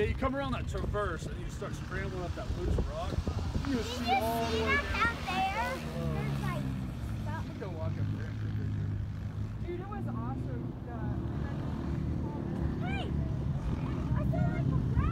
Yeah, you come around that traverse and you start scrambling up that loose rock. You can see all the way down. Out there? There's like something. Go walk up there. Dude, it was awesome. Hey! I feel like a rat.